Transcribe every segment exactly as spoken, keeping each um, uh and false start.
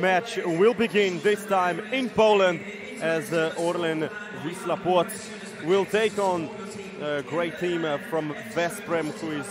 match will begin, this time in Poland, as uh, Orlen Wisla Plock will take on a great team uh, from Veszprém, who is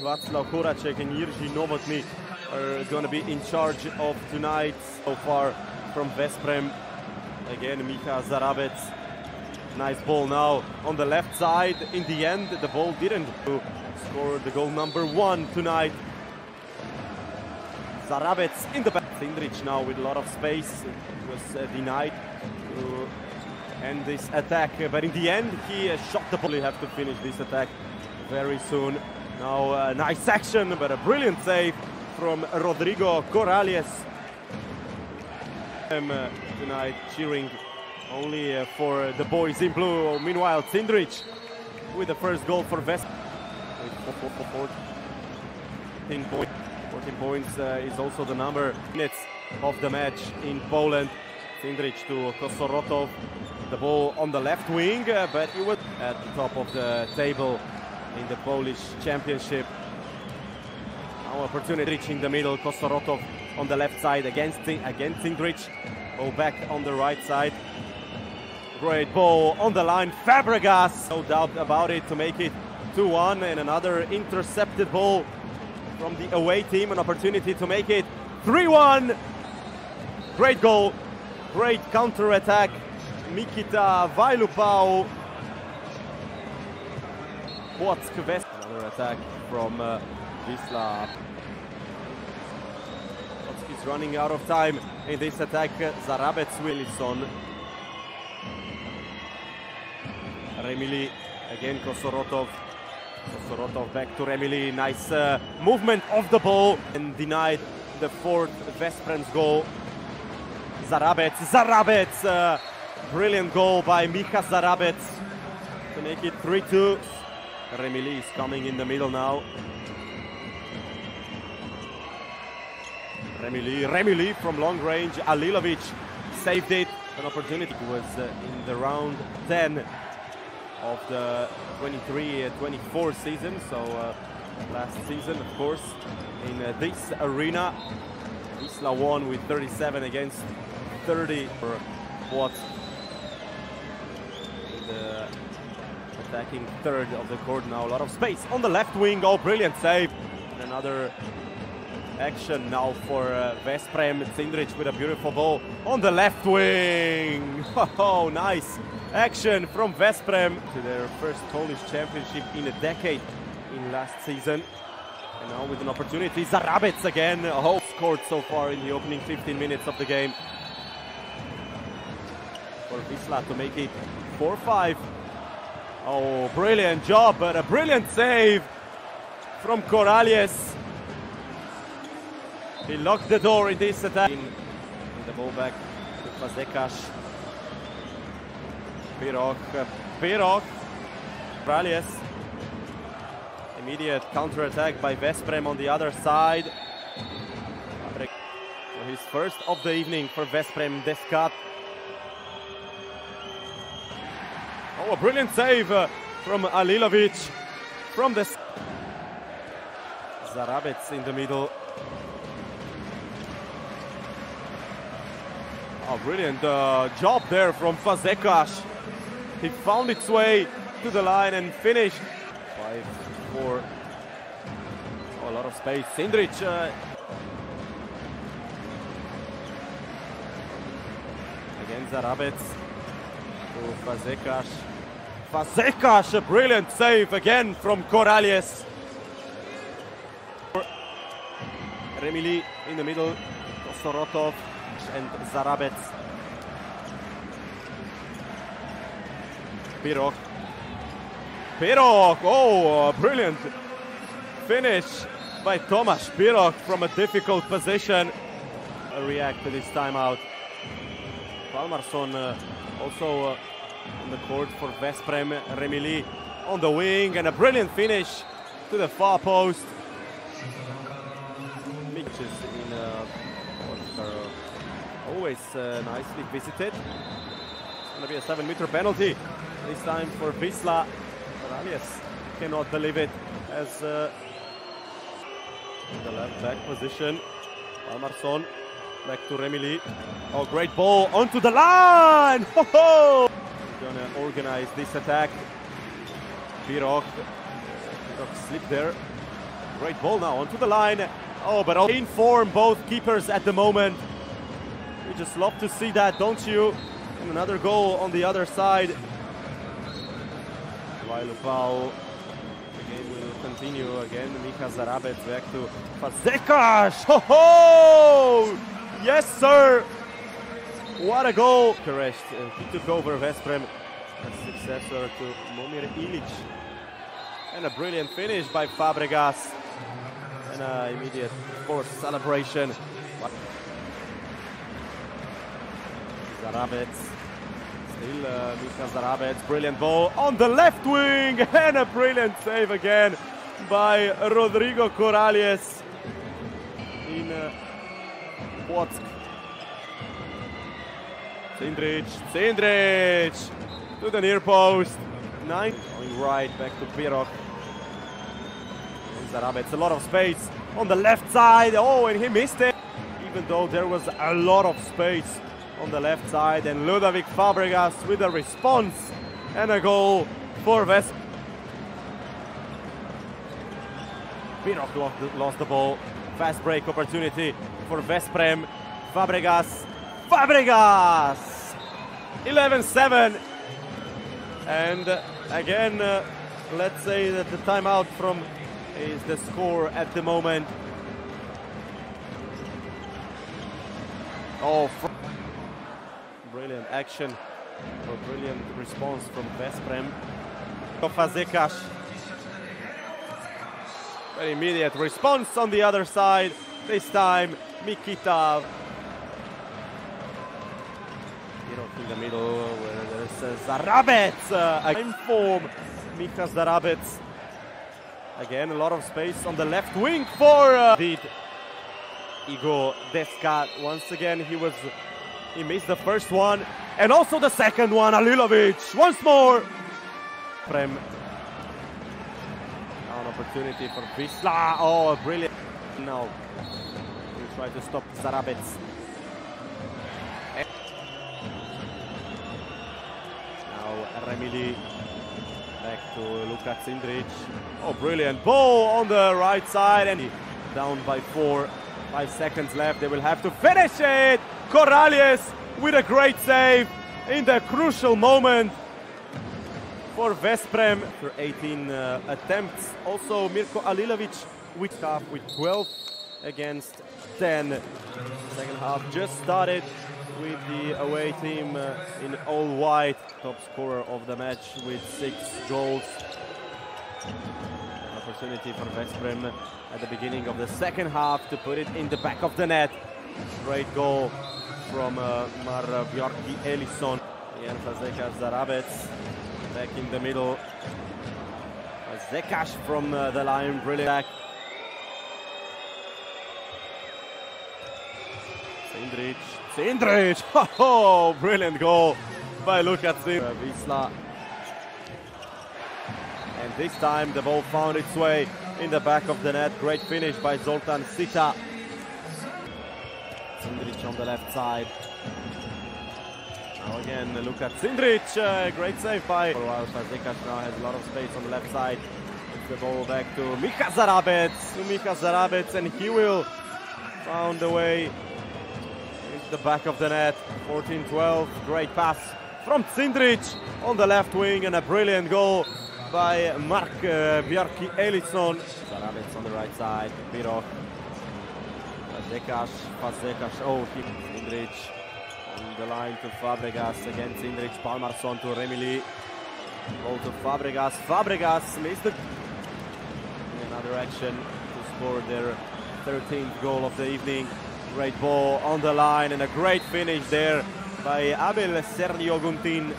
Václav Kuraczek and Jiří Novotný are going to be in charge of tonight. So far from Veszprém, again Miha Zarabec. Nice ball now on the left side. In the end, the ball didn't score the goal number one tonight. Zarabec in the back. Cindric now with a lot of space. It was uh, denied to end this attack, but in the end he uh, shot the ball. You have to finish this attack very soon. Now uh, nice action, but a brilliant save from Rodrigo Corrales. Um, uh, tonight cheering only uh, for uh, the boys in blue. Meanwhile, Cindric with the first goal for Veszprém. fourteen points uh, is also the number minutes of the match in Poland. Cindric to Kosorotov, the ball on the left wing, uh, but he was at the top of the table in the Polish Championship. Now opportunity in the middle, Kosorotov on the left side against, against Cindric. Oh, back on the right side. Great ball on the line, Fabregas, no doubt about it, to make it two one, and another intercepted ball from the away team, an opportunity to make it three one. Great goal, great counter-attack, Mikita Vailupau. What's Kvest? Another attack from uh, Wisla. He's running out of time in this attack. Zarabec, Wilson. Remili, again Kosorotov, Kosorotov back to Remili, nice uh, movement of the ball, and denied the fourth Veszprém's goal. Zarabec, Zarabec, uh, brilliant goal by Miha Zarabec to make it three two. Remili is coming in the middle now. Remili, Remili from long range, Alilović saved it. An opportunity was uh, in the round ten. Of the twenty-three twenty-four season, so uh, last season, of course, in uh, this arena. Wisla won with thirty-seven against thirty for what? The attacking third of the court now, a lot of space on the left wing. Oh, brilliant save! And another action now for uh, Veszprém. Cindric with a beautiful ball on the left wing. Oh, nice action from Veszprém to their first Polish championship in a decade in last season. And now with an opportunity, Zarabec again. Oh, scored so far in the opening fifteen minutes of the game. For Wisla to make it four five. Oh, brilliant job, but a brilliant save from Corrales. He locked the door in this attack. And the ball back to Fazekas. Birok, Birok, Corrales. Immediate counter-attack by Veszprém on the other side. For his first of the evening for Veszprém, Deskat. Oh, a brilliant save uh, from Alilović. From the... Zarabec in the middle. Oh, brilliant uh, job there from Fazekas. He found its way to the line and finished. Five, four. Oh, a lot of space. Cindric. Uh, again, Zarabec to Fazekas. Fazekas, a brilliant save again from Corrales. Remili in the middle. Kosorotov and Zarabec. Pirok, Pirok, oh, brilliant finish by Thomas Pirok from a difficult position. React to this timeout. Pálmarsson uh, also uh, on the court for Veszprém. Remili on the wing, and a brilliant finish to the far post. Mixes in uh, are always uh, nicely visited. It's going to be a seven meter penalty. This time for Wisla. Corrales cannot believe it as uh, in the left back position. Pálmarsson Back to Remili. Oh, great ball onto the line! Ho ho! Gonna organize this attack. Birok. Birok slipped there. Great ball now onto the line. Oh, but in form, both keepers at the moment. You just love to see that, don't you? And another goal on the other side. Vailupau. The game will continue again. Miha Zarabec back to Fazekas. Ho ho! Yes, sir! What a goal! Koresh, he took over Veszprém, a successor to Momir Ilic. And a brilliant finish by Fabregas. And an immediate, of course, celebration. Zarabec. Still uh, Miha Zarabec. Brilliant ball on the left wing. And a brilliant save again by Rodrigo Corrales in uh, Płock. Cindric. Cindric to the near post. Nine. Going right back to Pirok. Zarabec, a lot of space on the left side. Oh, and he missed it. Even though there was a lot of space on the left side, and Ludovic Fabregas with a response and a goal for Veszprém. Birok lost, lost the ball. Fast break opportunity for Veszprém. Fabregas. Fabregas! eleven seven. And again, uh, let's say that the timeout from is the score at the moment. Oh, brilliant action, a brilliant response from Veszprém. Kofa Zekash. An immediate response on the other side. This time, Mikita. In the middle, where there's uh, Zarabec. Uh, in form, Miha Zarabec. Again, a lot of space on the left wing for uh, Igor Deskat. Once again, he was he missed the first one and also the second one. Alilović once more. Prem. Now an opportunity for Wisla. Oh, brilliant! Now he tried to stop Zarabec. Now Remili. Back to Lukas Cindric. Oh, brilliant ball on the right side, and down by four, five seconds left. They will have to finish it. Corrales with a great save in the crucial moment for Veszprém. After eighteen uh, attempts, also Mirko Alilović with half with twelve against ten. Second half just started with the away team uh, in all white. Top scorer of the match with six goals. An opportunity for Veszprém at the beginning of the second half to put it in the back of the net. Great goal from uh, Mar Bjarki Elíasson. Jan Fazekas Zarabec back in the middle. Fazekas from uh, the line, brilliant back. Cindric, Cindric! Oh, brilliant goal by Lukas Cindric. Wisla. And this time the ball found its way in the back of the net. Great finish by Zoltan Sita. Cindric on the left side. Now again, Lukas Cindric. Uh, great save by Fazekas. Now has a lot of space on the left side. It's the ball back to Miha Zarabec. To Miha Zarabec, and he will find a way. The back of the net. Fourteen twelve. Great pass from Cindric on the left wing, and a brilliant goal by Mark uh, Bjarki Elíasson. Zarabec on the right side. Birok. Fazekas. Fazekas. Oh, he. Cindric on the line to Fabregas. Again Cindric. Pálmarsson to Remili. Goal to Fabregas. Fabregas missed the... Another action to score their thirteenth goal of the evening. Great ball on the line, and a great finish there by Abel Sergio Guntin.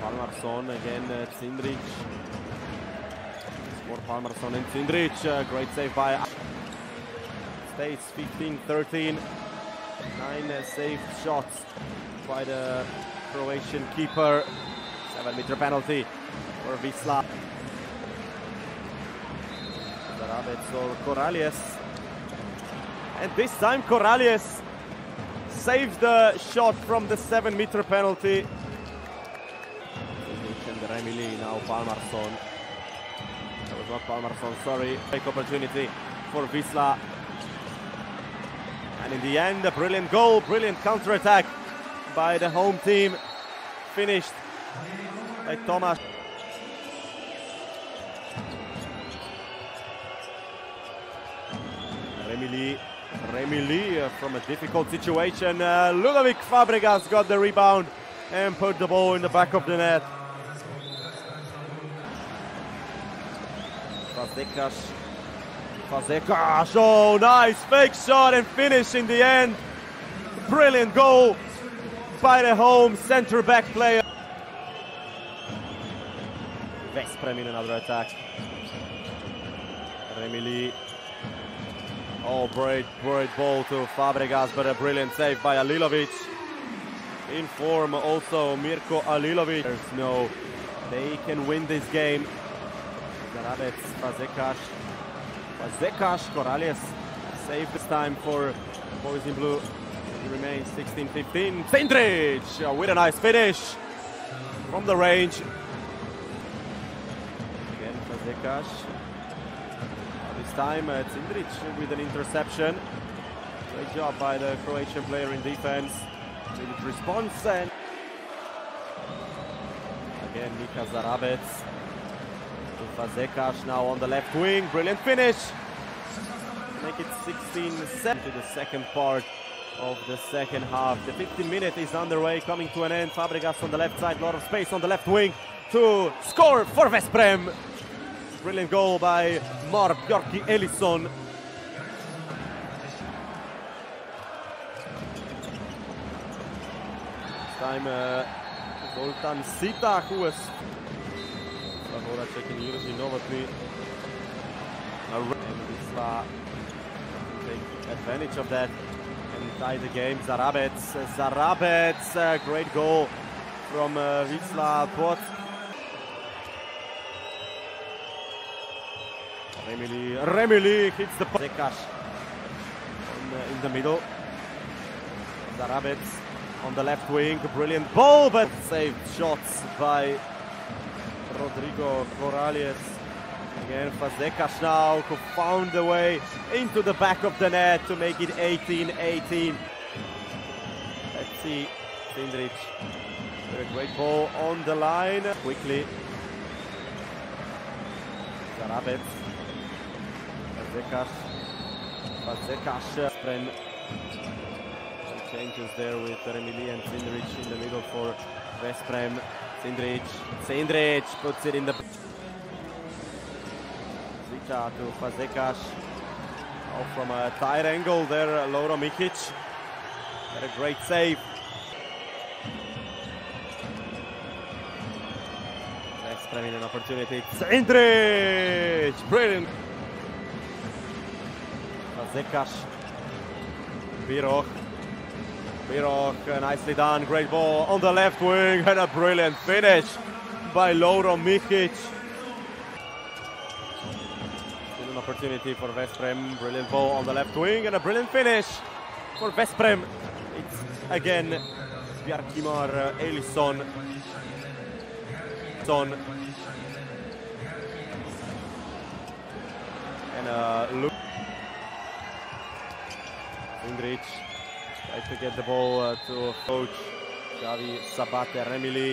Pálmarsson again, uh, Cindric. Score Pálmarsson and Cindric. Uh, great save by Abel. Stays fifteen thirteen. Nine uh, saved shots by the Croatian keeper. Seven meter penalty for Wisla. Zarabec or Corrales. And this time Corrales saved the shot from the seven meter penalty. Remili, now Pálmarsson. That was not Pálmarsson, sorry. Big opportunity for Wisla. And in the end, a brilliant goal, brilliant counter-attack by the home team. Finished by Thomas. Remili, Remili from a difficult situation. Uh, Ludovic Fabregas got the rebound and put the ball in the back of the net. Fazekas, Fazekas, oh nice fake shot and finish in the end. Brilliant goal by the home centre-back player. Veszprém in another attack. Remili, oh great, great ball to Fabregas, but a brilliant save by Alilović. In form also Mirko Alilović. There's no, they can win this game. Zarabec, Fazekas, Fazekas, Corrales saved this time for boys in blue. It remains sixteen fifteen. Cindric with a nice finish from the range. Again Fazekas. This time uh, Cindric with an interception. Great job by the Croatian player in defense. Good response and again Miha Zarabec. Fazekas now on the left wing, brilliant finish. Make it sixteen seven to the second part of the second half. The fifteen minute is underway, coming to an end. Fabregas on the left side, a lot of space on the left wing to score for Veszprém. Brilliant goal by Már Bjarki Elíasson. This time uh, Zoltan Sita, who was Kuraczek and Jiří Novotný. And Wisla take advantage of that and tie the game. Zarabec, Zarabec, uh, great goal from uh, Wisla Plock. Remili, Remili hits the Zekash uh, in the middle. Zarabec on the left wing, brilliant ball, but saved shots by Rodrigo Corrales. Again Fazekas now, who found a way into the back of the net to make it eighteen eighteen. Let's see Cindric with a great ball on the line. Quickly Zarabec, Fazekas, Fazekas. Some changes there with Remili and Cindric in the middle for Veszprém. Cindric, Cindric puts it in the... Sita to Fazekas. Oh, from a tight angle there, Loro Michic. What a great save. Veszprém in an opportunity. Cindric! Brilliant! Fazekas. Birok. Birok, nicely done, great ball on the left wing and a brilliant finish by Loro Michic. Still an opportunity for Veszprém, brilliant ball on the left wing and a brilliant finish for Veszprém. It's again Bjarki Már Elíasson. And uh, look. Indrich. Tried to get the ball uh, to coach Xavier Sabate. Remili,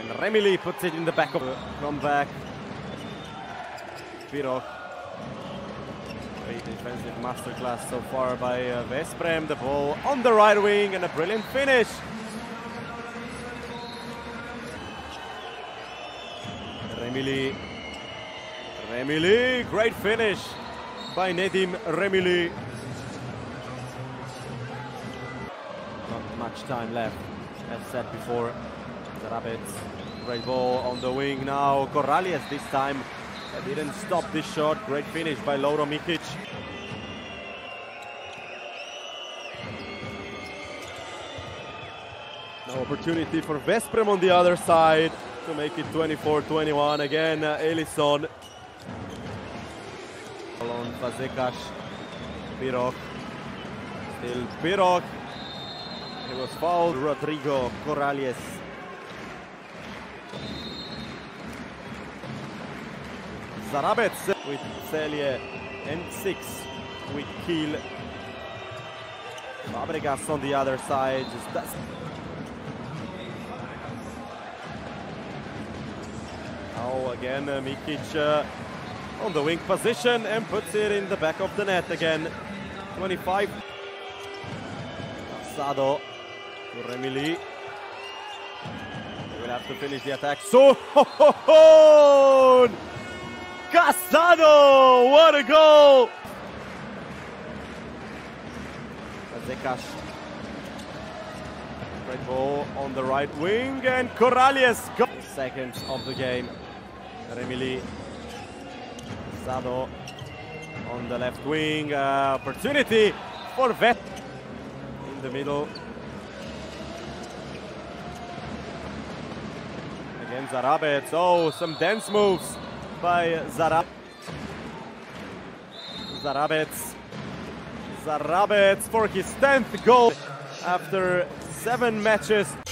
and Remili puts it in the back of the comeback. Pirog, great defensive masterclass so far by uh, Veszprém. The ball on the right wing and a brilliant finish. Remili, Remili, great finish by Nedim Remili. Much time left, as said before. Zarabec, great ball on the wing now. Corrales this time didn't stop this shot. Great finish by Loro Michic. No opportunity for Veszprém on the other side to make it twenty-four twenty-one. Again, Elíasson. Alon Fazekas. Birok. Still Birok. He was fouled. Rodrigo Corrales. Zarabec with Celie and six with Kiel. Fabregas on the other side. Just that's now again uh, Mikic uh, on the wing position and puts it in the back of the net again. twenty-five. Casado to Remili. They will have to finish the attack. So Casado! What a goal! Zekash. Great ball on the right wing and Corrales got seconds of the game. Remili. Casado on the left wing. Uh, opportunity for Vet in the middle. Again Zarabec. Oh, some dance moves by Zarabec. Zarabec. Zarabec for his tenth goal after seven matches.